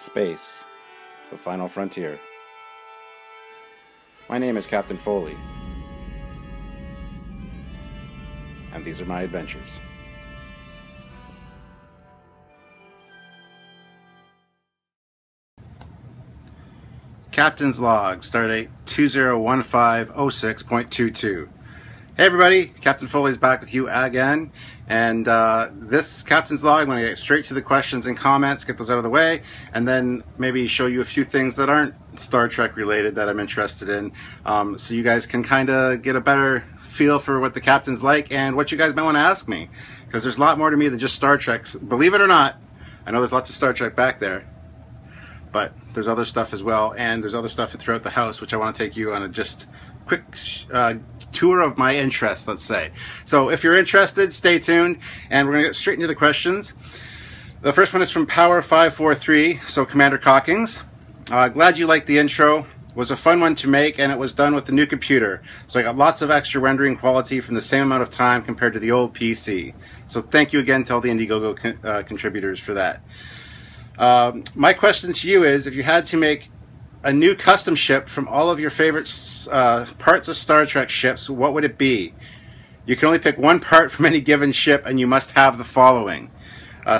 Space, the Final Frontier. My name is Captain Foley, and these are my adventures. Captain's Log, Stardate 201506.22. Hey everybody, Captain Foley's back with you again, and this Captain's Log, I'm going to get straight to the questions and comments, get those out of the way, and then maybe show you a few things that aren't Star Trek related that I'm interested in, so you guys can kind of get a better feel for what the Captain's like and what you guys might want to ask me, because there's a lot more to me than just Star Trek. Believe it or not, I know there's lots of Star Trek back there, but there's other stuff as well, and there's other stuff throughout the house, which I want to take you on a just quick tour of my interest, let's say. So if you're interested, stay tuned, and we're going to get straight into the questions. The first one is from Power543, so Commander Cockings. Glad you liked the intro. Was a fun one to make, and it was done with the new computer, so I got lots of extra rendering quality from the same amount of time compared to the old PC. So thank you again to all the Indiegogo contributors for that. My question to you is, if you had to make a new custom ship from all of your favorite parts of Star Trek ships, what would it be? You can only pick one part from any given ship, and you must have the following: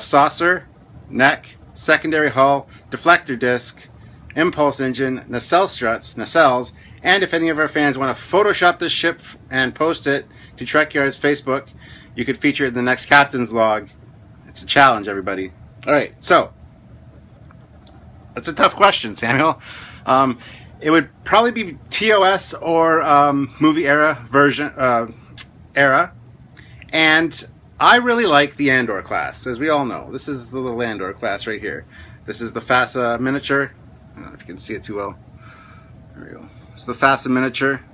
saucer, neck, secondary hull, deflector disc, impulse engine, nacelle struts, nacelles, and if any of our fans want to Photoshop this ship and post it to Trek Yards Facebook, you could feature it in the next Captain's Log. It's a challenge, everybody. All right, so that's a tough question, Samuel. It would probably be TOS or movie era version and I really like the Andor class, as we all know. This is the little Andor class right here. This is the FASA miniature. I don't know if you can see it too well. There we go. It's the FASA miniature.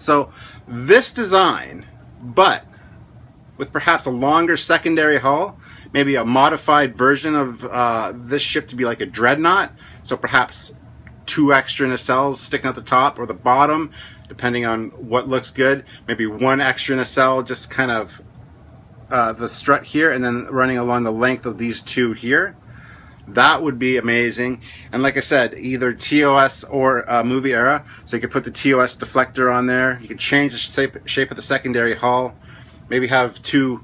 So this design, but with perhaps a longer secondary hull, maybe a modified version of this ship to be like a dreadnought, so perhaps two extra nacelles sticking out the top or the bottom, depending on what looks good. Maybe one extra nacelle, just kind of the strut here, and then running along the length of these two here. That would be amazing. And like I said, either TOS or movie era, so you could put the TOS deflector on there. You could change the shape of the secondary hull. Maybe have two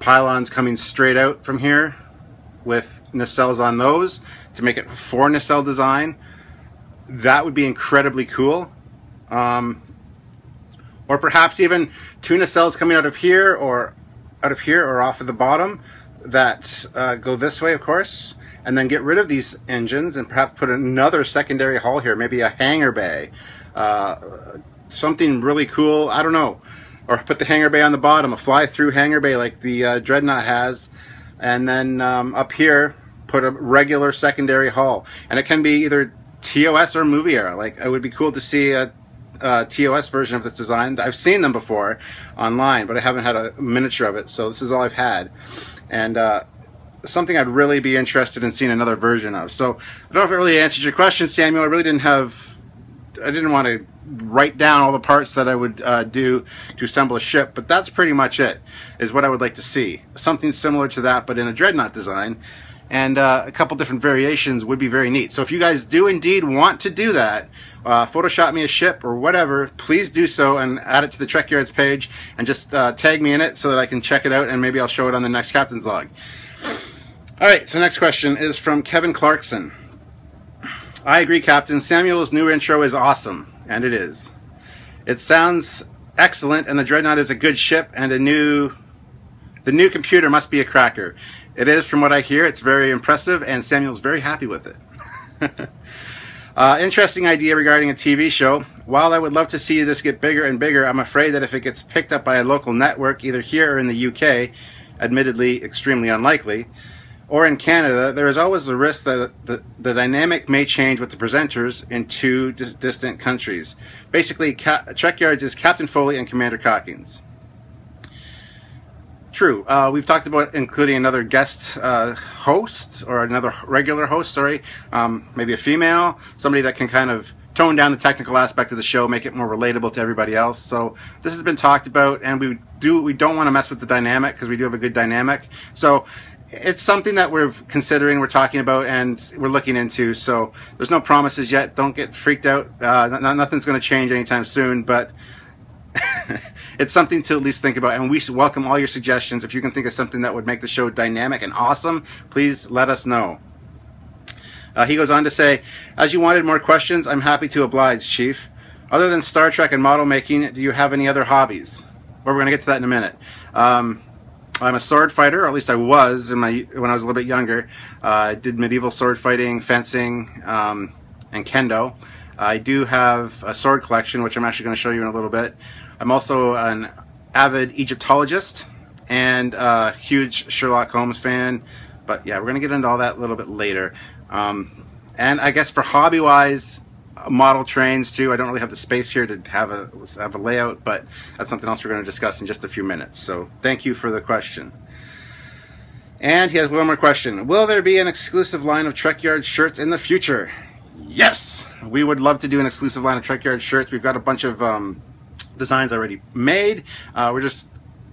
pylons coming straight out from here with nacelles on those to make it a four nacelle design. That would be incredibly cool. Or perhaps even two nacelles coming out of here or off of the bottom that go this way, of course, and then get rid of these engines and perhaps put another secondary hull here, maybe a hangar bay, something really cool, I don't know. Or put the hangar bay on the bottom, a fly-through hangar bay like the Dreadnought has, and then up here put a regular secondary hull. And it can be either TOS or movie era. Like, it would be cool to see a TOS version of this design. I've seen them before online, but I haven't had a miniature of it, so this is all I've had. And something I'd really be interested in seeing another version of. So I don't know if it really answered your question, Samuel. I didn't want to write down all the parts that I would do to assemble a ship, but that's pretty much it, is what I would like to see. Something similar to that, but in a dreadnought design, and a couple different variations would be very neat. So if you guys do indeed want to do that, Photoshop me a ship or whatever, please do so and add it to the Trek Yards page, and just tag me in it so that I can check it out, and maybe I'll show it on the next Captain's Log. Alright, so next question is from Kevin Clarkson. I agree, Captain. Samuel's new intro is awesome, and it is. It sounds excellent, and the Dreadnought is a good ship, and the new computer must be a cracker. It is, from what I hear. It's very impressive, and Samuel's very happy with it. Interesting idea regarding a TV show. While I would love to see this get bigger and bigger, I'm afraid that if it gets picked up by a local network, either here or in the UK, admittedly extremely unlikely, or in Canada, there is always the risk that the dynamic may change with the presenters in two distant countries. Basically, Trek Yards is Captain Foley and Commander Cockings. True. We've talked about including another guest host, or another regular host, sorry, maybe a female, somebody that can kind of tone down the technical aspect of the show, make it more relatable to everybody else. So this has been talked about, and we don't want to mess with the dynamic, because we do have a good dynamic. So it's something that we're considering, we're talking about, and we're looking into. So there's no promises yet. Don't get freaked out. Nothing's going to change anytime soon, but it's something to at least think about. And we should welcome all your suggestions. If you can think of something that would make the show dynamic and awesome, please let us know. He goes on to say, as you wanted more questions, I'm happy to oblige, Chief. Other than Star Trek and model making, do you have any other hobbies? Well, we're going to get to that in a minute. I'm a sword fighter, or at least I was when I was a little bit younger. I did medieval sword fighting, fencing, and kendo. I do have a sword collection, which I'm actually going to show you in a little bit. I'm also an avid Egyptologist and a huge Sherlock Holmes fan. But yeah, we're going to get into all that a little bit later. And I guess for hobby-wise, model trains too. I don't really have the space here to have a layout, but that's something else we're going to discuss in just a few minutes. So thank you for the question. And he has one more question. Will there be an exclusive line of Trek Yard shirts in the future? Yes! We would love to do an exclusive line of Trek Yard shirts. We've got a bunch of designs already made.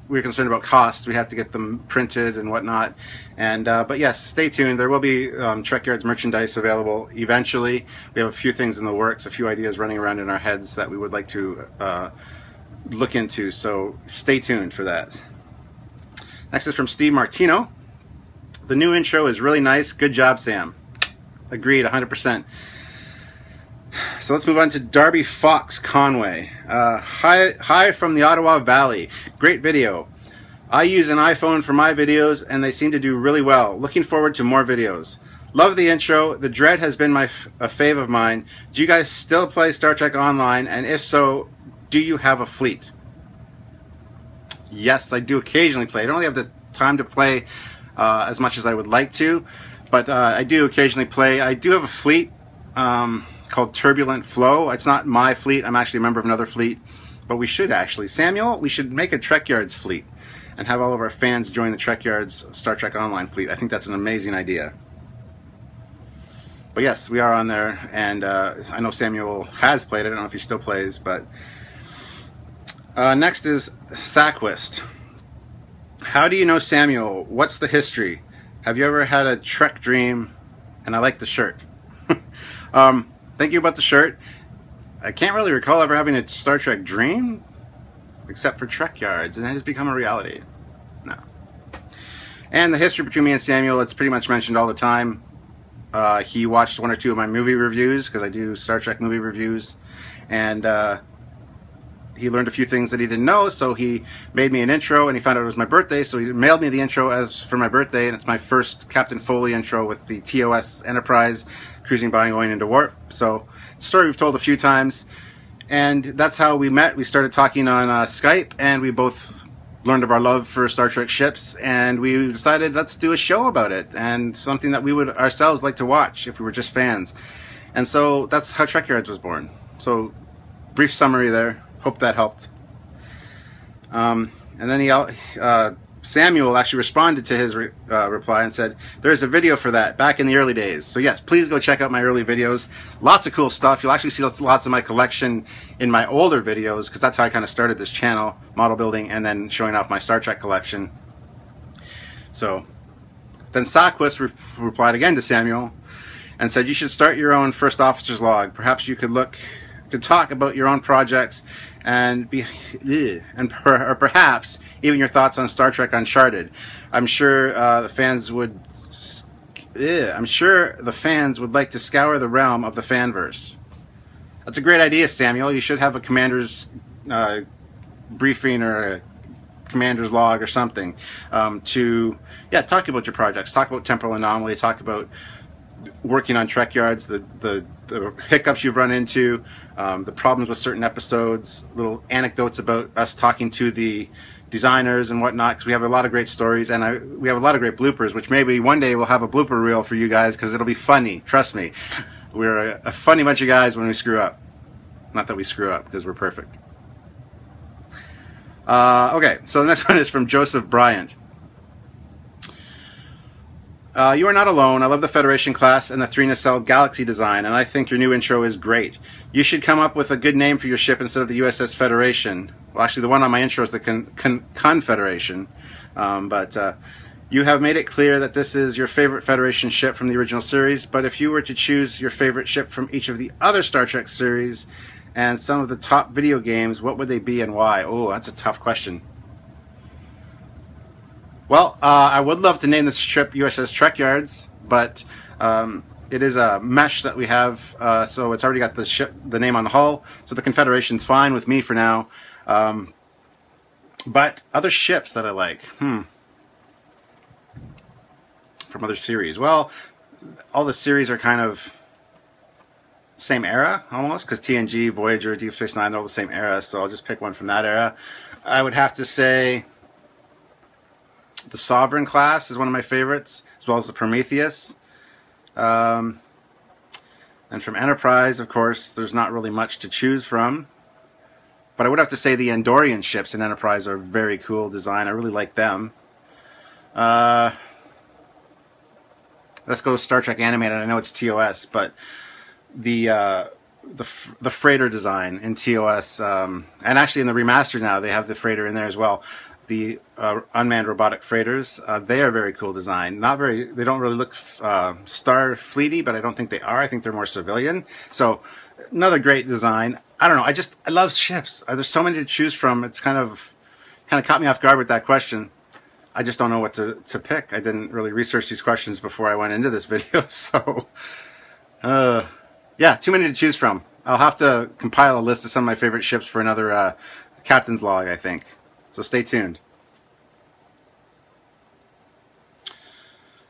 We're concerned about costs. We have to get them printed and whatnot. And but yes, stay tuned. There will be Trek Yards merchandise available eventually. We have a few things in the works, a few ideas running around in our heads that we would like to look into. So stay tuned for that. Next is from Steve Martino. The new intro is really nice. Good job, Sam. Agreed, 100%. So let's move on to Darby Fox Conway. Hi from the Ottawa Valley. Great video. I use an iPhone for my videos and they seem to do really well. Looking forward to more videos. Love the intro. The Dread has been a fave of mine. Do you guys still play Star Trek Online? And if so, do you have a fleet? Yes, I do occasionally play. I don't really have the time to play as much as I would like to, but I do occasionally play. I do have a fleet. Called Turbulent Flow. It's not my fleet. I'm actually a member of another fleet, but we should actually, Samuel, we should make a Trek Yards fleet and have all of our fans join the Trek Yards Star Trek Online fleet. I think that's an amazing idea. But yes, we are on there, and I know Samuel has played. I don't know if he still plays, but next is Sackwist. How do you know Samuel? What's the history? Have you ever had a Trek dream? And I like the shirt. Thank you about the shirt. I can't really recall ever having a Star Trek dream, except for Trek Yards, and it has become a reality. No. And the history between me and Samuel, it's pretty much mentioned all the time. He watched one or two of my movie reviews, because I do Star Trek movie reviews, and he learned a few things that he didn't know, so he made me an intro, and he found out it was my birthday, so he mailed me the intro as for my birthday, and it's my first Captain Foley intro with the TOS Enterprise cruising by and going into warp. So, story we've told a few times, and that's how we met. We started talking on Skype, and we both learned of our love for Star Trek ships, and we decided let's do a show about it, and something that we would ourselves like to watch if we were just fans. And so that's how Trek Yards was born. So, brief summary there. Hope that helped. And then he, Samuel actually responded to his reply and said, there's a video for that back in the early days. So yes, please go check out my early videos. Lots of cool stuff. You'll actually see lots of my collection in my older videos, because that's how I kind of started this channel, model building, and then showing off my Star Trek collection. So then Sackwist replied again to Samuel and said, you should start your own first officer's log. Perhaps you could talk about your own projects and perhaps even your thoughts on Star Trek Uncharted. I'm sure the fans would like to scour the realm of the fanverse. That's a great idea, Samuel. You should have a commander's briefing or a commander's log or something to talk about your projects, talk about temporal anomaly, talk about working on Trek Yards, the hiccups you've run into, the problems with certain episodes, little anecdotes about us talking to the designers and whatnot, because we have a lot of great stories, and we have a lot of great bloopers, which maybe one day we'll have a blooper reel for you guys, because it'll be funny. Trust me. We're a funny bunch of guys when we screw up. Not that we screw up, because we're perfect. Okay, so the next one is from Joseph Bryant. You are not alone. I love the Federation class and the 3-nacelle Galaxy design, and I think your new intro is great. You should come up with a good name for your ship instead of the USS Federation. Well, actually, the one on my intro is the Confederation, but You have made it clear that this is your favorite Federation ship from the original series, but if you were to choose your favorite ship from each of the other Star Trek series and some of the top video games, what would they be and why? Oh, that's a tough question. Well, I would love to name this ship USS Trek Yards, but it is a mesh that we have, so it's already got the ship, the name on the hull, so the Confederation's fine with me for now. But other ships that I like, from other series. Well, all the series are kind of same era almost, because TNG, Voyager, Deep Space Nine, they're all the same era, so I'll just pick one from that era. I would have to say the Sovereign class is one of my favorites, as well as the Prometheus. And from Enterprise, of course, there's not really much to choose from. But I would have to say the Andorian ships in Enterprise are very cool design. I really like them. Let's go Star Trek Animated. I know it's TOS, but the freighter design in TOS, and actually in the remaster now, they have the freighter in there as well. The unmanned robotic freighters, they are very cool design. Not very, they don't really look Starfleety, but I don't think they are. I think they're more civilian. So another great design. I don't know. I love ships. There's so many to choose from. It's kind of caught me off guard with that question. I just don't know what to pick. I didn't really research these questions before I went into this video, so yeah, too many to choose from. I'll have to compile a list of some of my favorite ships for another captain's log, I think. So stay tuned.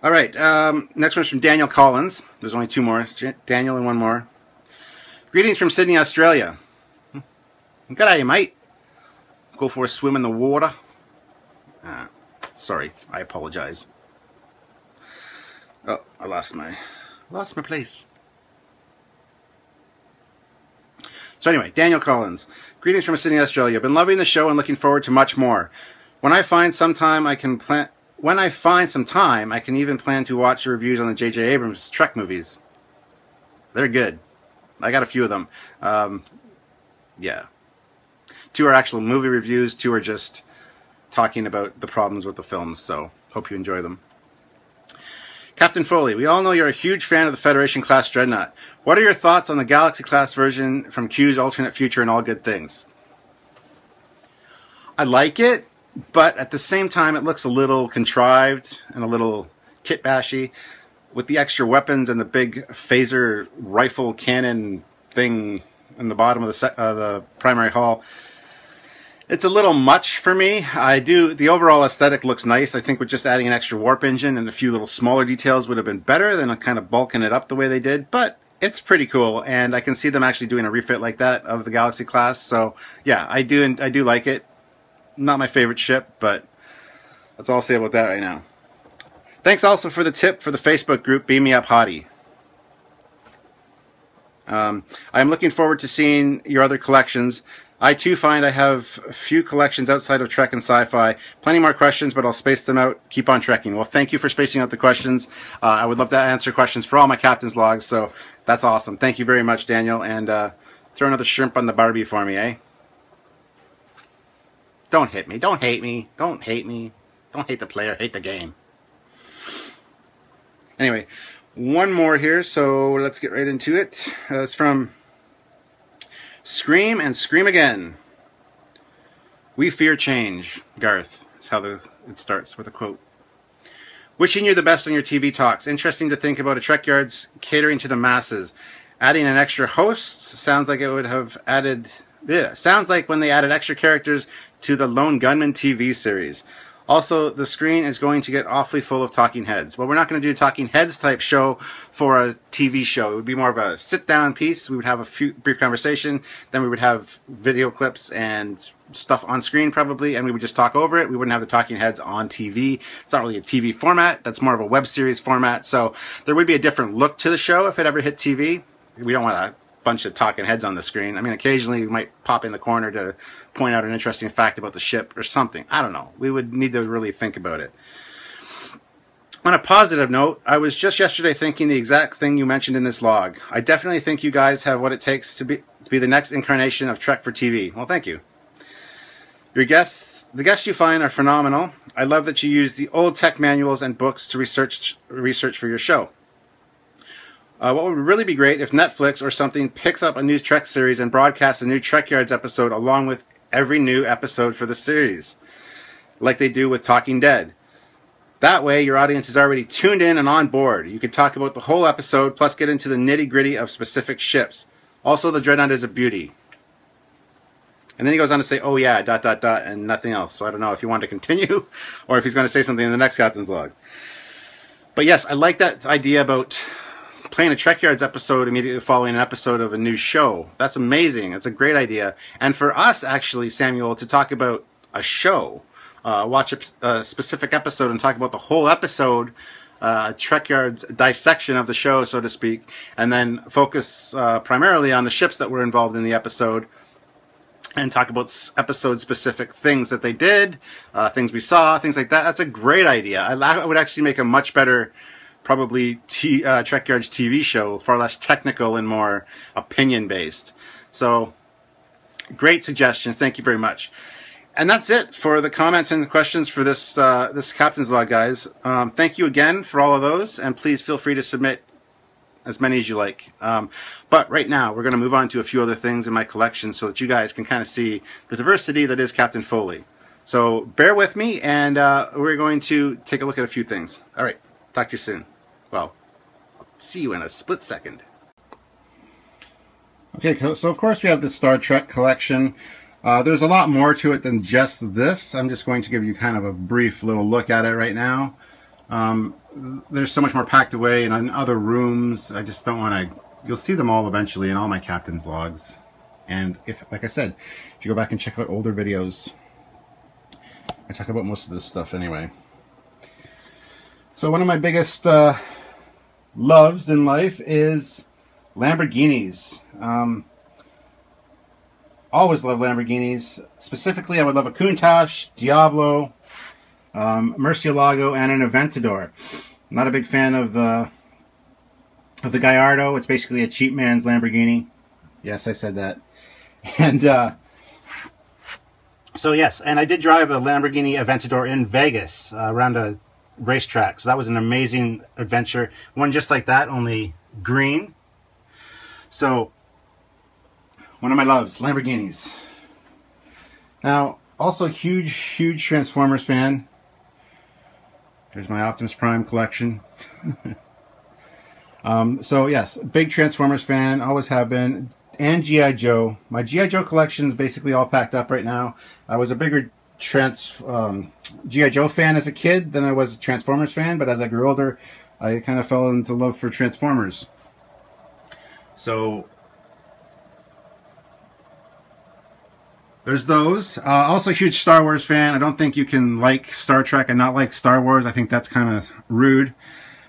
All right, next one's from Daniel Collins. There's only two more, Daniel and one more. Greetings from Sydney, Australia. Good day, mate. Go for a swim in the water. Sorry, I apologize. Oh, I lost my place. So anyway, Daniel Collins. Greetings from Sydney, Australia. Been loving the show and looking forward to much more. When I find some time, I can even plan to watch the reviews on the J.J. Abrams Trek movies. They're good. I got a few of them. Yeah. Two are actual movie reviews. Two are just talking about the problems with the films, so hope you enjoy them. Captain Foley, we all know you're a huge fan of the Federation class Dreadnought. What are your thoughts on the Galaxy-class version from Q's alternate future and all good things? I like it, but at the same time it looks a little contrived and a little kitbashy with the extra weapons and the big phaser rifle cannon thing in the bottom of the primary hull. It's a little much for me. The overall aesthetic looks nice. I think with just adding an extra warp engine and a few little smaller details would have been better than kind of bulking it up the way they did, but it's pretty cool, and I can see them actually doing a refit like that of the Galaxy class, so yeah, I do like it. Not my favorite ship, but that's all I'll say about that right now. Thanks also for the tip for the Facebook group, Beam Me Up Hottie. I'm looking forward to seeing your other collections. I too find I have a few collections outside of Trek and Sci-Fi. Plenty more questions, but I'll space them out. Keep on trekking. Well, thank you for spacing out the questions. I would love to answer questions for all my captain's logs, so that's awesome. Thank you very much, Daniel, and throw another shrimp on the Barbie for me, eh? Don't hit me. Don't hate me. Don't hate me. Don't hate the player. Hate the game. Anyway, one more here, so let's get right into it. It's from Scream and Scream Again. We fear change, Garth. That's how it starts, with a quote. Wishing you the best on your TV talks. Interesting to think about a Trek Yards catering to the masses. Adding an extra host sounds like it would have added... yeah, sounds like when they added extra characters to the Lone Gunman TV series. Also, the screen is going to get awfully full of talking heads. Well, we're not going to do a talking heads type show for a TV show. It would be more of a sit-down piece. We would have a few brief conversation. Then we would have video clips and stuff on screen probably, and we would just talk over it. We wouldn't have the talking heads on TV. It's not really a TV format. That's more of a web series format. So there would be a different look to the show if it ever hit TV. We don't want to bunch of talking heads on the screen. I mean, occasionally we might pop in the corner to point out an interesting fact about the ship or something. I don't know. We would need to really think about it. On a positive note, I was just yesterday thinking the exact thing you mentioned in this log. I definitely think you guys have what it takes to be the next incarnation of Trek for TV. Well, thank you. Your guests The guests you find are phenomenal. I love that you use the old tech manuals and books to research for your show. What would really be great if Netflix or something picks up a new Trek series and broadcasts a new Trek Yards episode along with every new episode for the series, like they do with Talking Dead. That way, your audience is already tuned in and on board. You can talk about the whole episode, plus get into the nitty-gritty of specific ships. Also, the Dreadnought is a beauty. And then he goes on to say, oh yeah, ... and nothing else. So I don't know if he wanted to continue or if he's going to say something in the next Captain's Log. But yes, I like that idea about playing a Trek Yards episode immediately following an episode of a new show. That's amazing. That's a great idea. And for us, actually, Samuel, to talk about a show, watch a specific episode and talk about the whole episode, Trek Yards dissection of the show, so to speak, and then focus primarily on the ships that were involved in the episode and talk about episode-specific things that they did, things we saw, things like that. That's a great idea. I would actually make a much better, probably, Trek Yards TV show, far less technical and more opinion-based. So, great suggestions. Thank you very much. And that's it for the comments and questions for this this Captain's Log, guys. Thank you again for all of those, and please feel free to submit as many as you like. But right now, we're going to move on to a few other things in my collection so that you guys can kind of see the diversity that is Captain Foley. So bear with me, and we're going to take a look at a few things. All right, talk to you soon. Well, see you in a split second. Okay, so of course we have the Star Trek collection. There's a lot more to it than just this. I'm just going to give you kind of a brief little look at it right now. There's so much more packed away and in other rooms. I just don't want to... You'll see them all eventually in all my Captain's Logs. And if, like I said, if you go back and check out older videos, I talk about most of this stuff anyway. So one of my biggest loves in life is Lamborghinis. Always love Lamborghinis. Specifically, I would love a Countach, Diablo, Murcielago, and an Aventador. I'm not a big fan of the Gallardo. It's basically a cheap man's Lamborghini. Yes, I said that. And so yes, and I did drive a Lamborghini Aventador in Vegas around a racetrack. So that was an amazing adventure. One just like that, only green. So, one of my loves, Lamborghinis. Now, also huge Transformers fan. There's my Optimus Prime collection. So yes, big Transformers fan, always have been, and G.I. Joe. My G.I. Joe collection is basically all packed up right now. I was a bigger G.I. Joe fan as a kid than I was a Transformers fan, but as I grew older, I kind of fell into love for Transformers. So, there's those. Also a huge Star Wars fan. I don't think you can like Star Trek and not like Star Wars. I think that's kind of rude.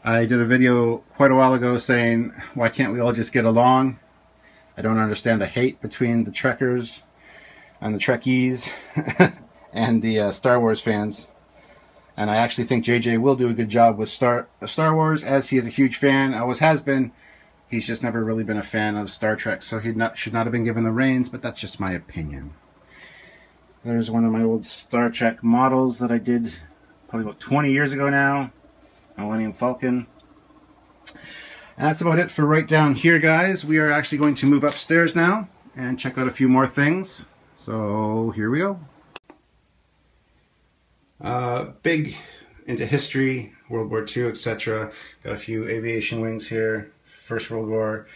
I did a video quite a while ago saying, why can't we all just get along? I don't understand the hate between the Trekkers and the Trekkies and the Star Wars fans. And I actually think JJ will do a good job with Star Wars, as he is a huge fan, always has been. He's just never really been a fan of Star Trek, so he should not have been given the reins, but that's just my opinion. There's one of my old Star Trek models that I did probably about 20 years ago now. Millennium Falcon. And that's about it for right down here, guys. We are actually going to move upstairs now and check out a few more things. So here we go. Big into history, World War II, etc. Got a few aviation wings here. First World War,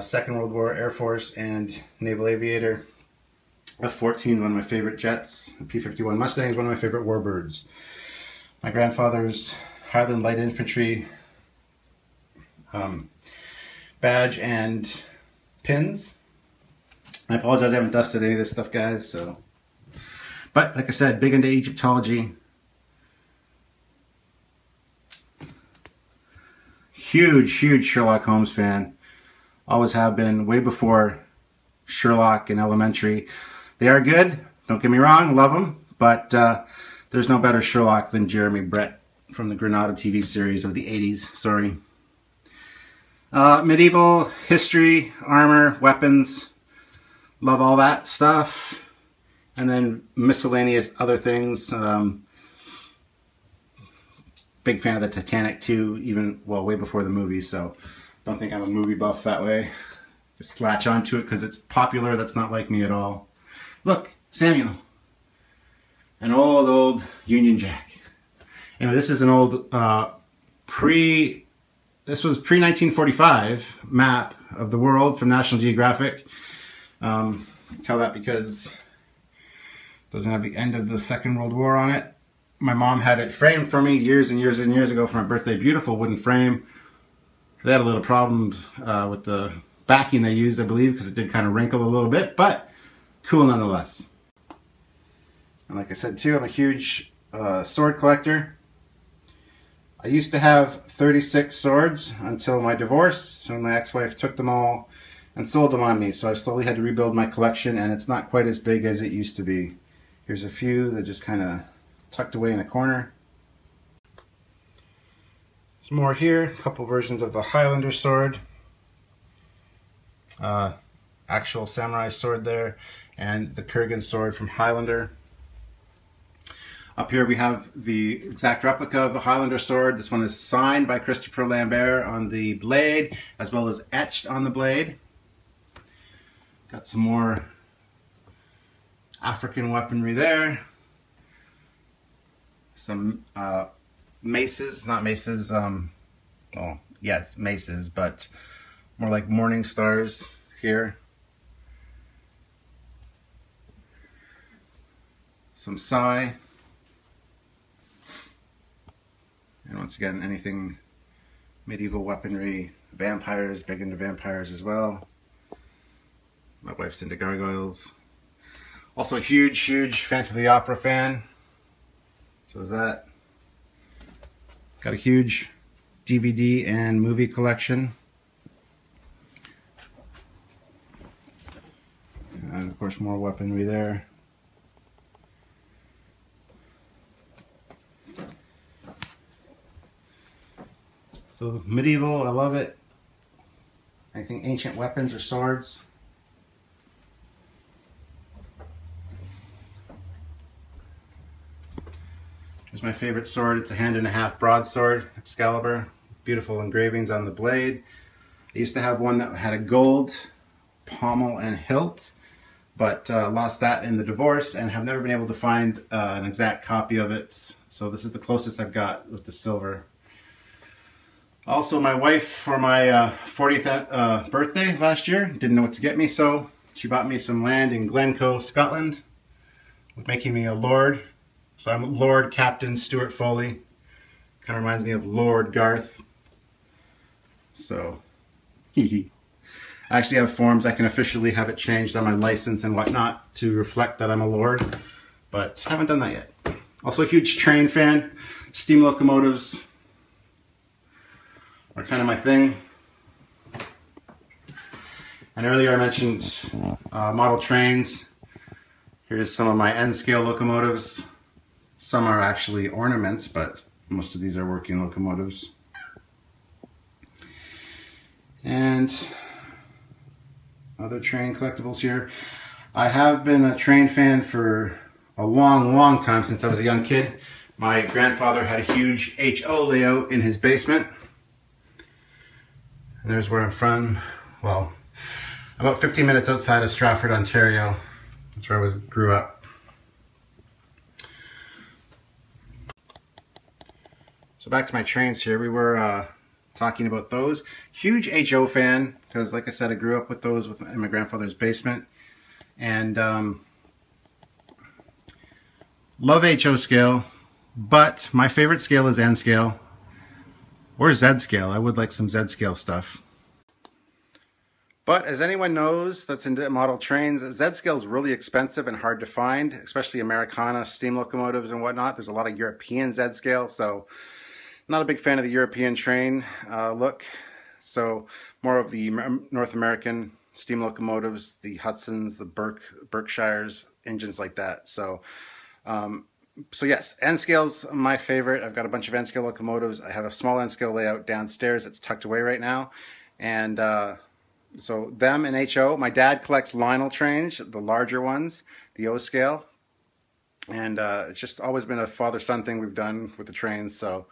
Second World War, Air Force, and Naval Aviator. F-14, one of my favorite jets. P-51 Mustang is one of my favorite warbirds. My grandfather's Highland Light Infantry badge and pins. I apologize, I haven't dusted any of this stuff, guys. So, but like I said, big into Egyptology. Huge Sherlock Holmes fan. Always have been, way before Sherlock in elementary. They are good, don't get me wrong, love them, but there's no better Sherlock than Jeremy Brett from the Granada TV series of the 80s, sorry. Medieval, history, armor, weapons, love all that stuff. and then miscellaneous other things. Big fan of the Titanic too, even well way before the movie, so don't think I'm a movie buff that way. Just latch onto it because it's popular. That's not like me at all. Look, Samuel. An old Union Jack. Anyway, this is an old this was pre-1945 map of the world from National Geographic. Tell that because it doesn't have the end of the Second World War on it. My mom had it framed for me years and years and years ago for my birthday. Beautiful wooden frame. They had a little problem with the backing they used, I believe, because it did kind of wrinkle a little bit, but cool nonetheless. And like I said too, I'm a huge sword collector. I used to have 36 swords until my divorce, and my ex-wife took them all and sold them on me, so I slowly had to rebuild my collection, and it's not quite as big as it used to be. Here's a few that just kind of tucked away in a corner. There's more here, a couple versions of the Highlander sword. Actual samurai sword there, and the Kurgan sword from Highlander. Up here we have the exact replica of the Highlander sword. This one is signed by Christopher Lambert on the blade, as well as etched on the blade. Got some more African weaponry there. Some maces, not maces, well, yes, maces, but more like morning stars here. Some sai. And once again, anything medieval weaponry, vampires, big into vampires as well. My wife's into gargoyles. Also a huge Phantom of the Opera fan. So is that. Got a huge DVD and movie collection. And of course more weaponry there. So medieval, I love it. Anything ancient weapons or swords. Here's my favorite sword. It's a 1.5-hand broadsword, Excalibur. Beautiful engravings on the blade. I used to have one that had a gold pommel and hilt, but lost that in the divorce and have never been able to find an exact copy of it. So this is the closest I've got with the silver. Also, my wife, for my 40th birthday last year, didn't know what to get me, so she bought me some land in Glencoe, Scotland, making me a lord. So I'm Lord Captain Stuart Foley. Kind of reminds me of Lord Garth. So, I actually have forms. I can officially have it changed on my license and whatnot to reflect that I'm a lord, but haven't done that yet. Also a huge train fan, steam locomotives. Are kind of my thing. And earlier I mentioned model trains. Here's some of my N-scale locomotives. Some are actually ornaments, but most of these are working locomotives. And other train collectibles here. I have been a train fan for a long time, since I was a young kid. My grandfather had a huge HO layout in his basement. There's where I'm from, well, about 15 minutes outside of Stratford, Ontario. That's where I grew up. So back to my trains here, we were talking about those. Huge HO fan, because like I said, I grew up with those in my grandfather's basement. And love HO-scale, but my favorite scale is N-scale. Or Z-scale. I would like some Z-scale stuff. But as anyone knows that's into model trains, Z-scale is really expensive and hard to find, especially Americana steam locomotives and whatnot. There's a lot of European Z-scale, so not a big fan of the European train look. So more of the North American steam locomotives, the Hudsons, the Berkshires, engines like that. So So yes, N-scale's my favorite. I've got a bunch of N-scale locomotives. I have a small N-scale layout downstairs. It's tucked away right now. And so them and HO. My dad collects Lionel trains, the larger ones, the O-scale. And it's just always been a father-son thing we've done with the trains, so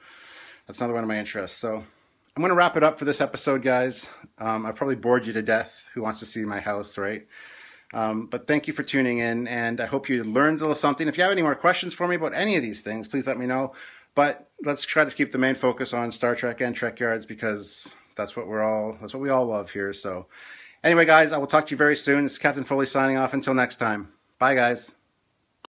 that's another one of my interests. So I'm going to wrap it up for this episode, guys. I probably bored you to death. Who wants to see my house, right? But thank you for tuning in, and I hope you learned a little something. If you have any more questions for me about any of these things, please let me know. But let's try to keep the main focus on Star Trek and Trek Yards, because that's what we all love here. So anyway, guys, I will talk to you very soon. This is Captain Foley signing off. Until next time. Bye, guys.